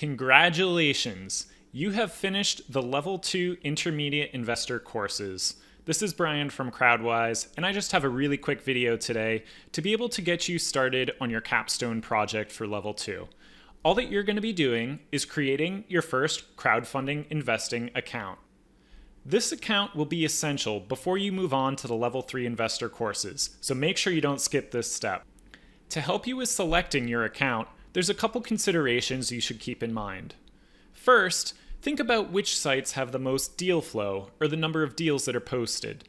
Congratulations! You have finished the Level 2 Intermediate Investor courses. This is Brian from CrowdWise, and I just have a really quick video today to be able to get you started on your capstone project for Level 2. All that you're going to be doing is creating your first crowdfunding investing account. This account will be essential before you move on to the Level 3 Investor courses, so make sure you don't skip this step. To help you with selecting your account, there's a couple considerations you should keep in mind. First, think about which sites have the most deal flow, or the number of deals that are posted.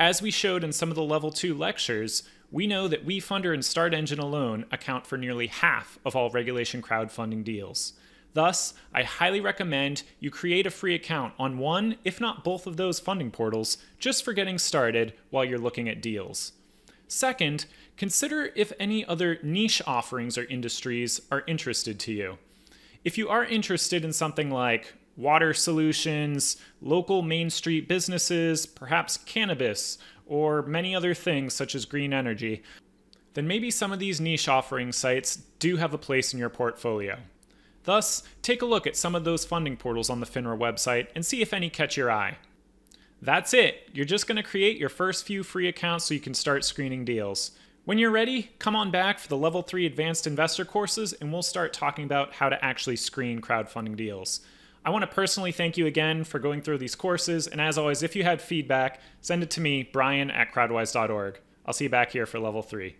As we showed in some of the Level 2 lectures, we know that WeFunder and StartEngine alone account for nearly half of all regulation crowdfunding deals. Thus, I highly recommend you create a free account on one, if not both of those funding portals, just for getting started while you're looking at deals. Second, consider if any other niche offerings or industries are interested to you. If you are interested in something like water solutions, local Main Street businesses, perhaps cannabis, or many other things such as green energy, then maybe some of these niche offering sites do have a place in your portfolio. Thus, take a look at some of those funding portals on the FINRA website and see if any catch your eye. That's it. You're just going to create your first few free accounts so you can start screening deals. When you're ready, come on back for the Level 3 Advanced Investor courses and we'll start talking about how to actually screen crowdfunding deals. I want to personally thank you again for going through these courses, and as always, if you had feedback, send it to me, Brian at crowdwise.org. I'll see you back here for Level 3.